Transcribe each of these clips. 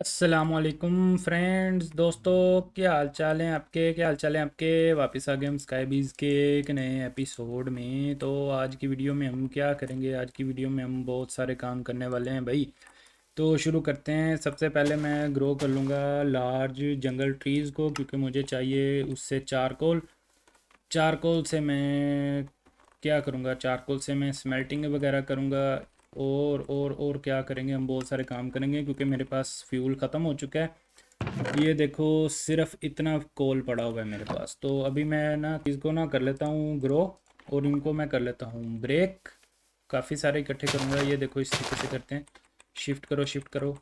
अस्सलामुअलैकुम फ्रेंड्स, दोस्तों क्या हाल चाल हैं आपके, वापस आ गए हम स्काई बीज के एक नए एपिसोड में। तो आज की वीडियो में हम क्या करेंगे, आज की वीडियो में हम बहुत सारे काम करने वाले हैं भाई। तो शुरू करते हैं। सबसे पहले मैं ग्रो कर लूँगा लार्ज जंगल ट्रीज़ को, क्योंकि मुझे चाहिए उससे चारकोल। चारकोल से मैं क्या करूँगा, चारकोल से मैं स्मेल्टिंग वगैरह करूँगा और क्या करेंगे, हम बहुत सारे काम करेंगे क्योंकि मेरे पास फ्यूल ख़त्म हो चुका है। ये देखो सिर्फ इतना कोल पड़ा हुआ है मेरे पास। तो अभी मैं ना इसको ना कर लेता हूँ ग्रो, और इनको मैं कर लेता हूँ ब्रेक। काफ़ी सारे इकट्ठे करूँगा। ये देखो इस तरीके से करते हैं, शिफ्ट करो शिफ्ट करो।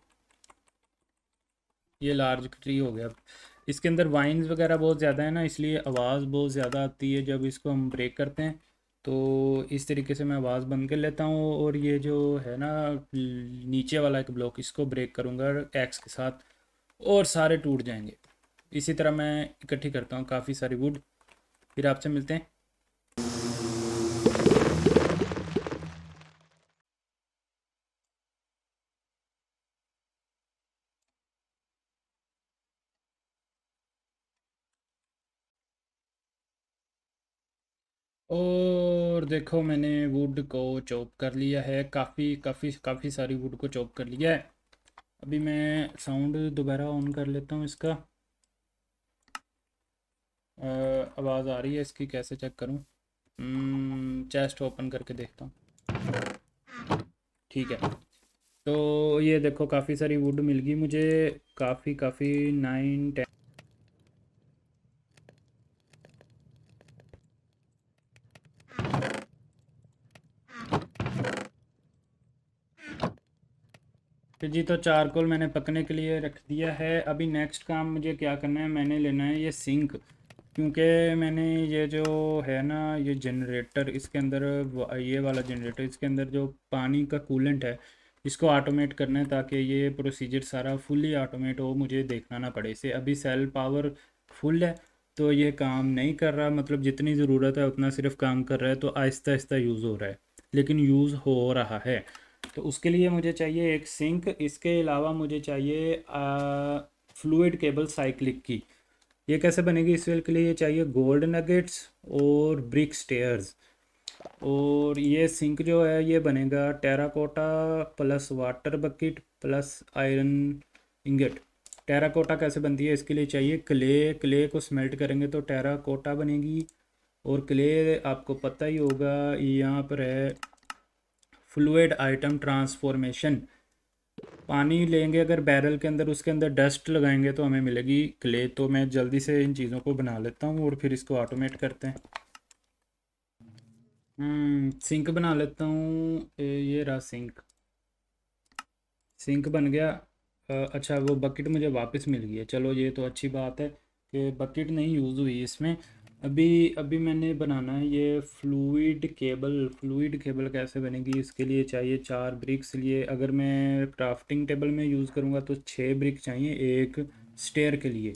ये लार्ज ट्री हो गया। इसके अंदर वाइन्स वगैरह बहुत ज़्यादा है ना, इसलिए आवाज़ बहुत ज़्यादा आती है जब इसको हम ब्रेक करते हैं। तो इस तरीके से मैं आवाज़ बंद कर लेता हूँ, और ये जो है ना नीचे वाला एक ब्लॉक, इसको ब्रेक करूँगा एक्स के साथ और सारे टूट जाएंगे। इसी तरह मैं इकट्ठी करता हूँ काफ़ी सारी वुड, फिर आपसे मिलते हैं। और देखो मैंने वुड को चॉप कर लिया है, काफ़ी सारी वुड को चॉप कर लिया है। अभी मैं साउंड दोबारा ऑन कर लेता हूँ इसका। आवाज़ आ रही है इसकी, कैसे चेक करूँ? चेस्ट ओपन करके देखता हूँ। ठीक है, तो ये देखो काफ़ी सारी वुड मिल गई मुझे, काफ़ी 9-10। जी तो चारकोल मैंने पकने के लिए रख दिया है। अभी नेक्स्ट काम मुझे क्या करना है, मैंने लेना है ये सिंक, क्योंकि मैंने ये जो है ना ये जनरेटर, इसके अंदर ये वाला जनरेटर, इसके अंदर जो पानी का कूलेंट है इसको ऑटोमेट करना है, ताकि ये प्रोसीजर सारा फुली ऑटोमेट हो, मुझे देखना ना पड़े इसे। अभी सेल पावर फुल है तो ये काम नहीं कर रहा, मतलब जितनी ज़रूरत है उतना सिर्फ काम कर रहा है। तो आहिस्ता आहिस्ता यूज़ हो रहा है, लेकिन यूज़ हो रहा है। तो उसके लिए मुझे चाहिए एक सिंक। इसके अलावा मुझे चाहिए फ्लूइड केबल साइक्लिक की। ये कैसे बनेगी, इस के लिए चाहिए गोल्ड नगेट्स और ब्रिक स्टेयर्स। और ये सिंक जो है ये बनेगा terracotta plus water bucket plus iron ingot. Terracotta कैसे बनती है, इसके लिए चाहिए क्ले। क्ले को स्मेल्ट करेंगे तो टेराकोटा बनेगी, और क्ले आपको पता ही होगा यहाँ पर है फ्लूइड आइटम ट्रांसफॉर्मेशन। पानी लेंगे अगर बैरल के अंदर, उसके अंदर डस्ट लगाएंगे तो हमें मिलेगी क्ले। तो मैं जल्दी से इन चीज़ों को बना लेता हूँ और फिर इसको ऑटोमेट करते हैं। सिंक बना लेता हूँ। ये रहा सिंक, सिंक बन गया। अच्छा वो बकेट मुझे वापस मिल गई है, चलो ये तो अच्छी बात है कि बकेट नहीं यूज़ हुई इसमें। अभी मैंने बनाना है ये फ्लूइड केबल। फ्लूइड केबल कैसे बनेगी, इसके लिए चाहिए 4 ब्रिक्स। लिए अगर मैं क्राफ्टिंग टेबल में यूज़ करूँगा तो 6 ब्रिक चाहिए एक स्टेयर के लिए।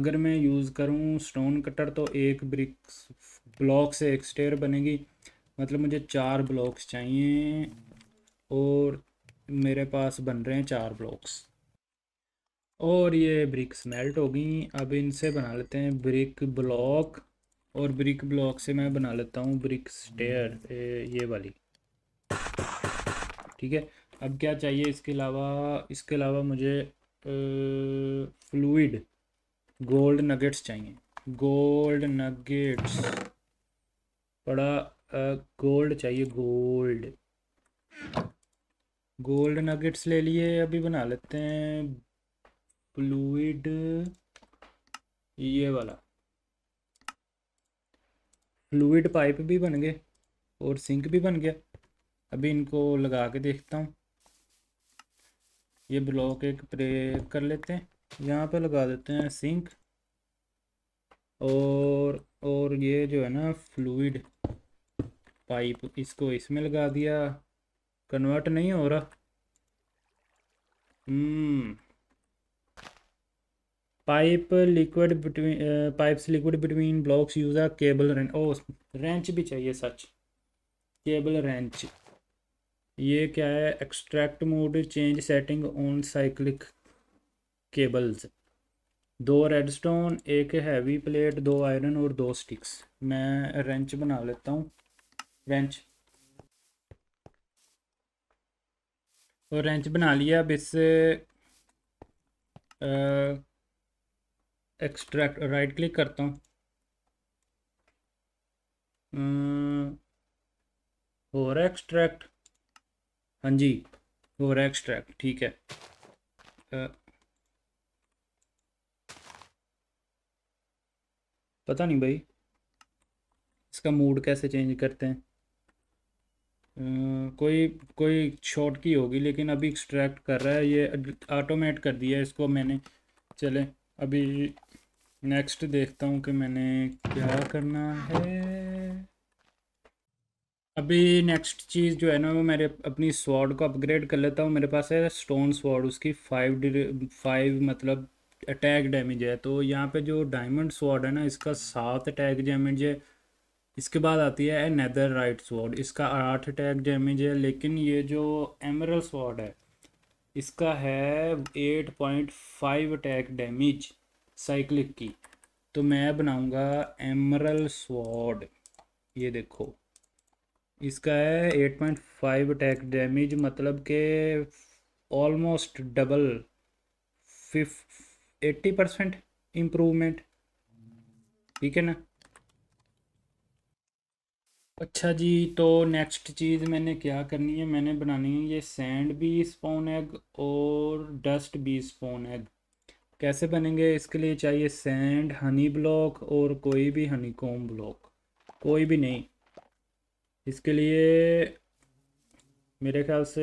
अगर मैं यूज़ करूँ स्टोन कटर तो एक ब्रिक्स ब्लॉक से एक स्टेयर बनेगी, मतलब मुझे 4 ब्लॉक्स चाहिए और मेरे पास बन रहे हैं 4 ब्लॉक्स। और ये ब्रिक्स मेल्ट हो गई। अब इनसे बना लेते हैं ब्रिक ब्लॉक, और ब्रिक ब्लॉक से मैं बना लेता हूँ ब्रिक स्टेयर, ये वाली। ठीक है, अब क्या चाहिए इसके अलावा, मुझे फ्लूइड गोल्ड नगेट्स चाहिए। गोल्ड नगेट्स बड़ा गोल्ड चाहिए, गोल्ड नगेट्स ले लिए। अभी बना लेते हैं फ्लूइड, ये वाला फ्लूइड पाइप भी बन गए और सिंक भी बन गया। अभी इनको लगा के देखता हूँ। ये ब्लॉक एक ब्रेक कर लेते हैं, यहाँ पे लगा देते हैं सिंक, और ये जो है ना फ्लूइड पाइप इसको इसमें लगा दिया। कन्वर्ट नहीं हो रहा। Pipes liquid between blocks use a cable wrench. O wrench भी चाहिए सच, केबल रेंच। ये क्या है, extract mode change setting on cyclic cables, दो रेडस्टोन, एक हैवी प्लेट, दो आयरन और दो स्टिक्स। मैं रेंच बना लेता हूँ, रेंच। और रेंच बना लिया। अब इससे एक्सट्रैक्ट, राइट क्लिक करता हूँ, हो रहा है एक्सट्रैक्ट, हाँ जी हो रहा है एक्सट्रैक्ट, ठीक है। पता नहीं भाई इसका मूड कैसे चेंज करते हैं, कोई शॉर्ट की होगी, लेकिन अभी एक्सट्रैक्ट कर रहा है, ये ऑटोमेट कर दिया इसको मैंने। चले अभी नेक्स्ट देखता हूँ कि मैंने क्या करना है। अभी नेक्स्ट चीज़ जो है ना वो मेरे अपनी स्वॉर्ड को अपग्रेड कर लेता हूँ। मेरे पास है स्टोन स्वॉर्ड, उसकी फाइव मतलब अटैक डैमेज है। तो यहाँ पे जो डायमंड स्वॉर्ड है ना इसका 7 अटैक डैमेज है। इसके बाद आती है नेदरराइट स्वॉर्ड, इसका 8 अटैक डैमेज है। लेकिन ये जो एमरल्ड स्वॉर्ड है इसका है 8.5 अटैक डैमेज साइक्लिक की। तो मैं बनाऊँगा एमरल्ड स्वॉर्ड, ये देखो इसका है 8.5 अटैक डैमेज, मतलब के ऑलमोस्ट डबल 80% इम्प्रूवमेंट, ठीक है ना। अच्छा जी, तो नेक्स्ट चीज़ मैंने क्या करनी है, मैंने बनानी है ये सैंड बी स्पॉन एग और डस्ट बी स्पॉन एग। कैसे बनेंगे, इसके लिए चाहिए सैंड, हनी ब्लॉक और कोई भी हनीकॉम ब्लॉक, कोई भी नहीं। इसके लिए मेरे ख्याल से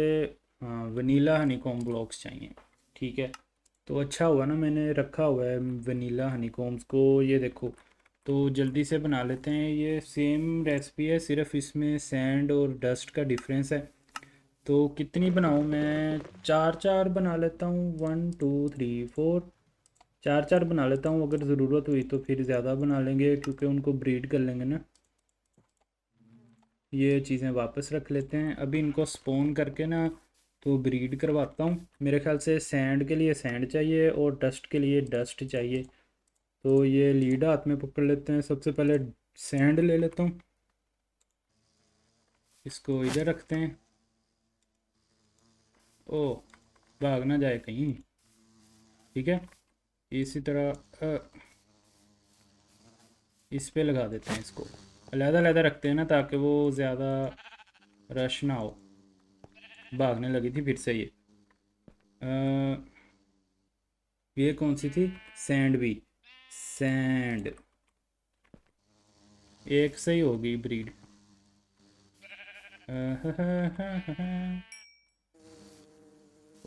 हाँ वनीला हनीकॉम ब्लॉक्स चाहिए, ठीक है। तो अच्छा हुआ ना मैंने रखा हुआ है वनीला हनीकॉम्स को, ये देखो। तो जल्दी से बना लेते हैं, ये सेम रेसिपी है, सिर्फ इसमें सैंड और डस्ट का डिफरेंस है। तो कितनी बनाऊँ मैं, 4-4 बना लेता हूँ, 1 2 3 4 4-4 बना लेता हूँ। अगर ज़रूरत हुई तो फिर ज़्यादा बना लेंगे, क्योंकि उनको ब्रीड कर लेंगे ना। ये चीज़ें वापस रख लेते हैं। अभी इनको स्पोन करके ना तो ब्रीड करवाता हूँ। मेरे ख्याल से सैंड के लिए सैंड चाहिए और डस्ट के लिए डस्ट चाहिए। तो ये लीड हाथ में पकड़ लेते हैं, सबसे पहले सैंड ले लेता हूँ, इसको इधर रखते हैं। ओ भाग ना जाए कहीं, ठीक है। इसी तरह इस पे लगा देते हैं, इसको अलग-अलग रखते हैं ना ताकि वो ज़्यादा रश ना हो। भागने लगी थी फिर से ये, ये कौन सी थी, सैंड भी, सैंड एक से ही होगी ब्रीड।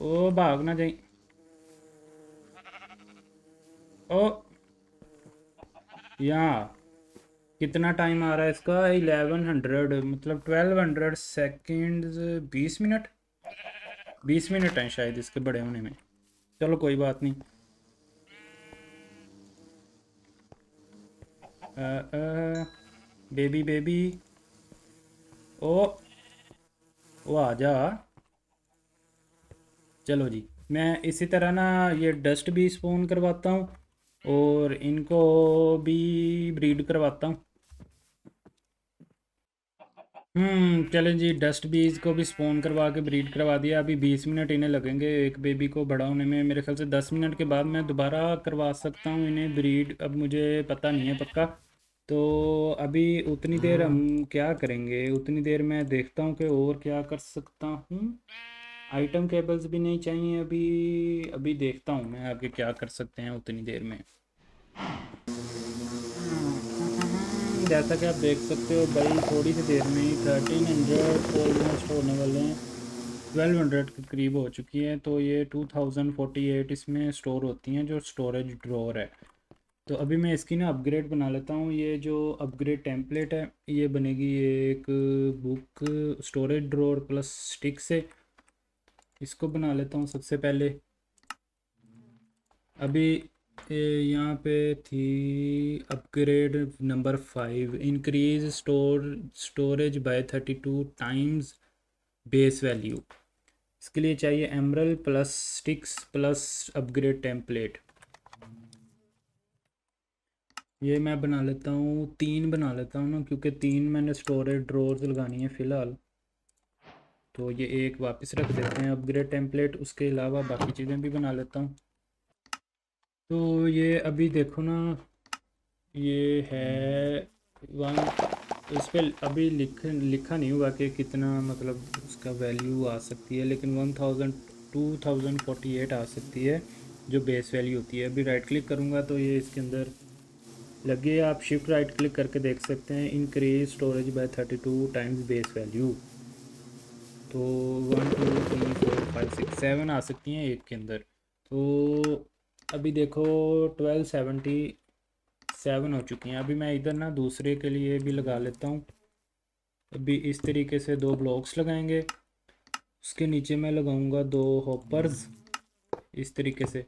ओ भाग ना जाए, ओ यहाँ कितना टाइम आ रहा है इसका, 1100 मतलब 1200 सेकेंड्स, 20 मिनट, 20 मिनट हैं शायद इसके बड़े होने में। चलो कोई बात नहीं। बेबी बेबी, ओ आजा। चलो जी, मैं इसी तरह ना ये डस्ट भी स्पॉन करवाता हूँ और इनको भी ब्रीड करवाता हूँ। चलें जी, डस्ट बीज को भी स्पॉन करवा के ब्रीड करवा दिया। अभी 20 मिनट इन्हें लगेंगे एक बेबी को बड़ा होने में। मेरे ख्याल से 10 मिनट के बाद मैं दोबारा करवा सकता हूँ इन्हें ब्रीड, अब मुझे पता नहीं है पक्का। तो अभी उतनी देर हम क्या करेंगे, उतनी देर मैं देखता हूँ कि और क्या कर सकता हूँ। आइटम केबल्स भी नहीं चाहिए अभी, अभी देखता हूँ मैं आगे क्या कर सकते हैं उतनी देर में। जैसा कि आप देख सकते हो भाई, थोड़ी सी देर में ही 1300 ऑलमोस्ट होने वाले हैं, 1200 के करीब हो चुकी है। तो ये 2048 इसमें स्टोर होती हैं, जो स्टोरेज ड्रॉर है। तो अभी मैं इसकी ना अपग्रेड बना लेता हूँ। ये जो अपग्रेड टेम्पलेट है ये बनेगी एक book storage drawer plus stick से। इसको बना लेता हूँ सबसे पहले। अभी यहाँ पे थी upgrade number 5, increase storage by 32 times base value. इसके लिए चाहिए emerald plus sticks plus upgrade template. ये मैं बना लेता हूँ, 3 बना लेता हूँ ना, क्योंकि 3 मैंने स्टोरेज ड्रॉर्स लगानी है फ़िलहाल। तो ये एक वापस रख देते हैं अपग्रेड टेम्पलेट, उसके अलावा बाकी चीज़ें भी बना लेता हूँ। तो ये अभी देखो ना, ये है 1, इस पर अभी लिखा नहीं हुआ कि कितना मतलब उसका वैल्यू आ सकती है, लेकिन 2048 आ सकती है जो बेस वैल्यू होती है। अभी राइट क्लिक करूँगा तो ये इसके अंदर लगी। आप शिफ्ट राइट क्लिक करके देख सकते हैं, increase storage by 32 times base value. तो 1 2 3 4 5 6 7 आ सकती हैं एक के अंदर। तो अभी देखो 1277 हो चुकी हैं। अभी मैं इधर ना दूसरे के लिए भी लगा लेता हूँ। अभी इस तरीके से 2 ब्लॉक्स लगाएंगे, उसके नीचे मैं लगाऊंगा 2 हॉपर्स इस तरीके से।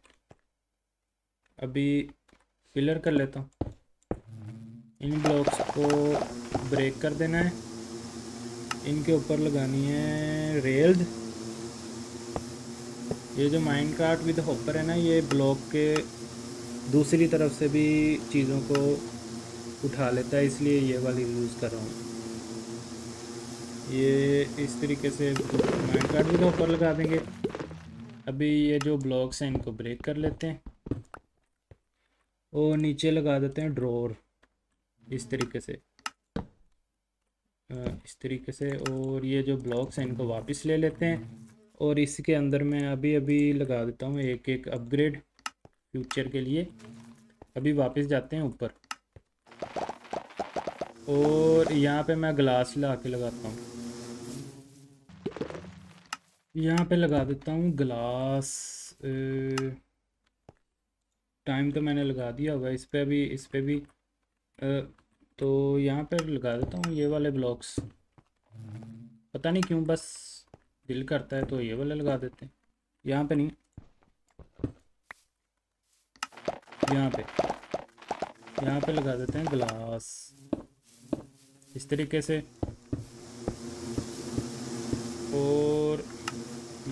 अभी पिलर कर लेता हूँ, इन ब्लॉक्स को ब्रेक कर देना है, इनके ऊपर लगानी है रेल्स। ये जो माइन कार्ट विद हॉपर है ना, ये ब्लॉक के दूसरी तरफ से भी चीज़ों को उठा लेता है, इसलिए ये वाली यूज़ कर रहा हूँ। ये इस तरीके से माइन कार्ट विद हॉपर लगा देंगे। अभी ये जो ब्लॉक्स हैं इनको ब्रेक कर लेते हैं और नीचे लगा देते हैं ड्रॉर इस तरीके से, इस तरीके से। और ये जो ब्लॉक्स हैं इनको वापस ले लेते हैं और इसके अंदर मैं अभी लगा देता हूँ एक अपग्रेड फ्यूचर के लिए। अभी वापस जाते हैं ऊपर और यहाँ पे मैं ग्लास ला के लगाता हूँ, यहाँ पे लगा देता हूँ ग्लास। टाइम तो मैंने लगा दिया होगा इस पर भी, इस पर भी। तो यहाँ पे लगा देता हूँ ये वाले ब्लॉक्स, पता नहीं क्यों बस दिल करता है तो ये वाले लगा देते हैं। यहाँ पे नहीं, यहाँ पे लगा देते हैं ग्लास इस तरीके से। और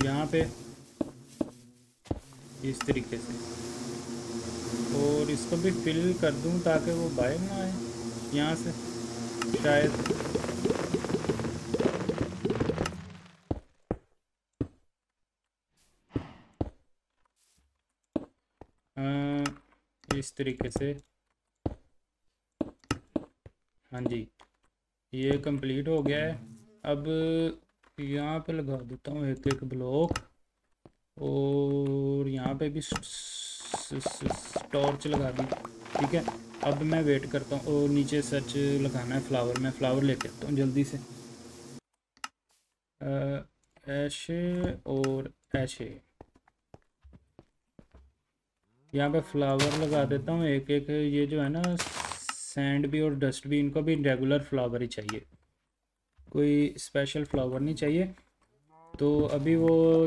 यहाँ पे इस तरीके से, और इसको भी फिल कर दूं ताकि वो बाहर ना आए यहाँ से शायद। इस तरीके से, हाँ जी, ये कंप्लीट हो गया है। अब यहाँ पे लगा देता हूँ एक ब्लॉक और यहाँ पे भी टॉर्च लगा दी, ठीक है। अब मैं वेट करता हूँ और नीचे सच लगाना है फ्लावर, मैं फ्लावर लेके आता हूँ जल्दी से। ऐशे और ऐशे, यहाँ पे फ्लावर लगा देता हूँ एक। ये जो है ना सैंड भी और डस्ट भी, इनको भी रेगुलर फ्लावर ही चाहिए, कोई स्पेशल फ्लावर नहीं चाहिए। तो अभी वो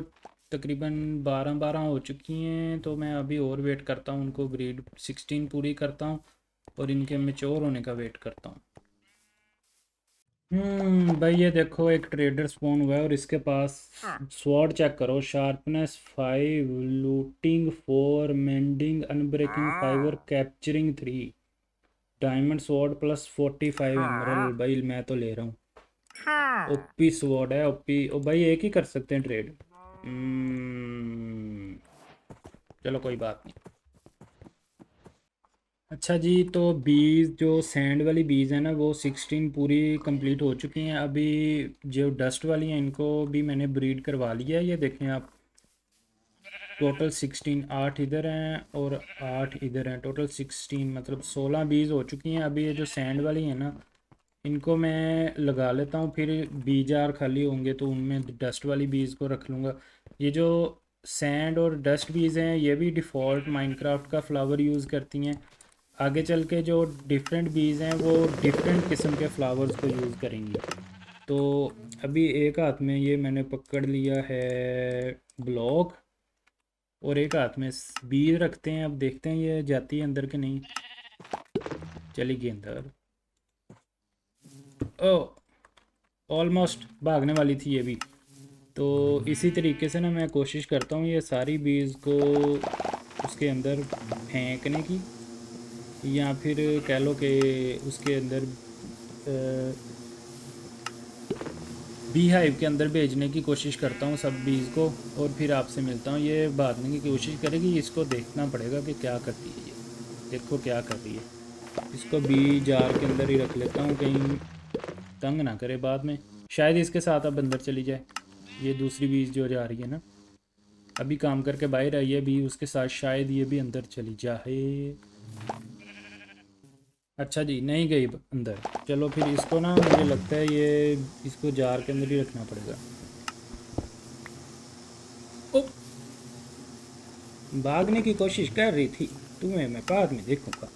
तकरीबन 12 हो चुकी हैं, तो मैं अभी और वेट करता हूँ, उनको ग्रेड 16 पूरी करता हूँ और इनके मैच्योर होने का वेट करता हूँ। भाई ये देखो एक ट्रेडर स्पॉन हुआ है और इसके पास स्वॉर्ड चेक करो, शार्पनेस 5, लूटिंग 4, मेंडिंग, अनब्रेकिंग 5 और capturing 3, diamond sword plus 45 emerald. भाई मैं तो ले रहा हूँ, ओपी स्वॉर्ड है, ओपी। ओ भाई एक ही कर सकते हैं ट्रेड, चलो कोई बात नहीं। अच्छा जी, तो बीज जो सैंड वाली बीज है ना वो 16 पूरी कंप्लीट हो चुकी हैं। अभी जो डस्ट वाली हैं इनको भी मैंने ब्रीड करवा लिया है, ये देखें आप। टोटल 16, 8 इधर हैं और 8 इधर हैं, टोटल 16 मतलब 16 बीज हो चुकी हैं। अभी ये जो सैंड वाली है ना इनको मैं लगा लेता हूँ, फिर बीज जार खाली होंगे तो उनमें डस्ट वाली बीज को रख लूँगा। ये जो सैंड और डस्ट बीज हैं ये भी डिफ़ॉल्ट माइनक्राफ्ट का फ्लावर यूज़ करती हैं, आगे चल के जो डिफरेंट बीज हैं वो डिफरेंट किस्म के फ्लावर्स को यूज़ करेंगी। तो अभी एक हाथ में ये मैंने पकड़ लिया है ब्लॉक और एक हाथ में बीज रखते हैं। अब देखते हैं ये जाती है अंदर कि नहीं। चली गई अंदर, ओ ऑलमोस्ट भागने वाली थी ये भी। तो इसी तरीके से ना मैं कोशिश करता हूँ ये सारी बीज को उसके अंदर फेंकने की, या फिर कह लो कि उसके अंदर बीहाइव के अंदर भेजने की कोशिश करता हूँ सब बीज को, और फिर आपसे मिलता हूँ। ये बाद में की कोशिश करेगी, इसको देखना पड़ेगा कि क्या करती है ये, देखो क्या कर रही है। इसको बीज जार के अंदर ही रख लेता हूँ, कहीं तंग ना करे बाद में, शायद इसके साथ अब अंदर चली जाए। ये दूसरी बीज जो जा रही है ना, अभी काम करके बाहर आई है बी, उसके साथ शायद ये भी अंदर चली जाए। अच्छा जी, नहीं गई अंदर। चलो फिर इसको ना, मुझे लगता है ये इसको जार के अंदर ही रखना पड़ेगा। भागने की कोशिश कर रही थी, तुम्हें मैं बाद में देखूंगा।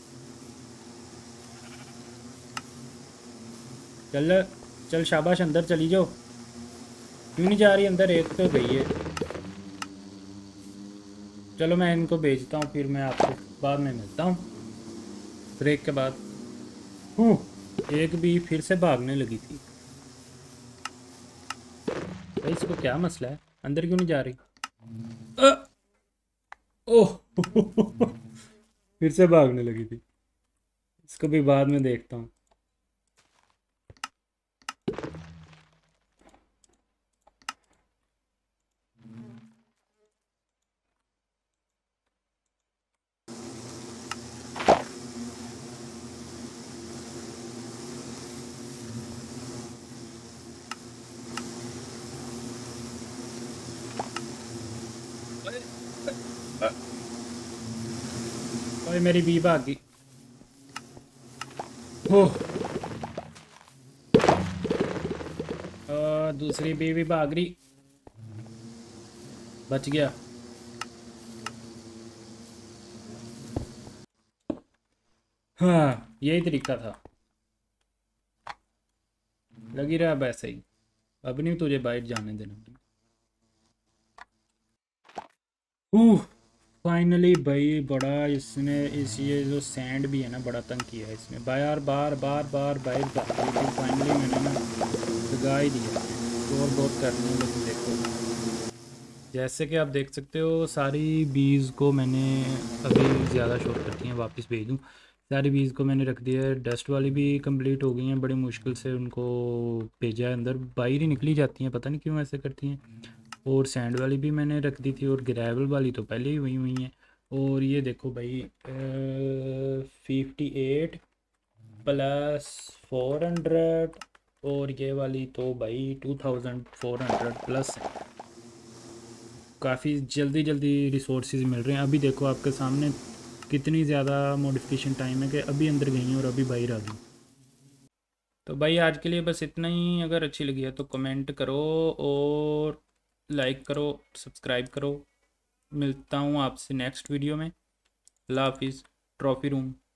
चल चल, शाबाश, अंदर चली जाओ। क्यों नहीं जा रही अंदर? एक तो गई है। चलो मैं इनको भेजता हूँ, फिर मैं आपको बाद में मिलता हूँ ब्रेक के बाद। एक भी फिर से भागने लगी थी भाई, इसको क्या मसला है? अंदर क्यों नहीं जा रही? ओह फिर से भागने लगी थी। इसको भी बाद में देखता हूँ। अरे मेरी बी भाग गई। दूसरी बी भी भाग रही, बच गया। हाँ, यही तरीका था। लगी रहा वैसे ही, अब नहीं तुझे बाहर जाने देना। फाइनली भाई, बड़ा इसने ये जो सैंड भी है ना, बड़ा तंग किया है इसने। बार बार बार बार बाइक भागी, फाइनली मैंने ना लगा ही दिया। और बहुत करनी है, देखो जैसे कि आप देख सकते हो, सारी बीज को मैंने अभी ज़्यादा शॉर्ट करती हैं, वापस भेज दूँ। सारी बीज को मैंने रख दिया है, डस्ट वाली भी कंप्लीट हो गई हैं। बड़ी मुश्किल से उनको भेजा है अंदर, बाहर ही निकली जाती हैं, पता नहीं क्यों ऐसे करती हैं। और सैंड वाली भी मैंने रख दी थी, और ग्रेवल वाली तो पहले ही हुई हुई हैं। और ये देखो भाई, 58 + 400, और ये वाली तो भाई 2400 प्लस है। काफ़ी जल्दी जल्दी रिसोर्सेज मिल रहे हैं। अभी देखो आपके सामने कितनी ज़्यादा मॉडिफिकेशन टाइम है कि अभी अंदर गई हैं और अभी बाहर आ गई। तो भाई आज के लिए बस इतना ही। अगर अच्छी लगी है तो कमेंट करो और लाइक करो, सब्सक्राइब करो। मिलता हूँ आपसे नेक्स्ट वीडियो में। अल्लाह हाफिज़। Trophy room.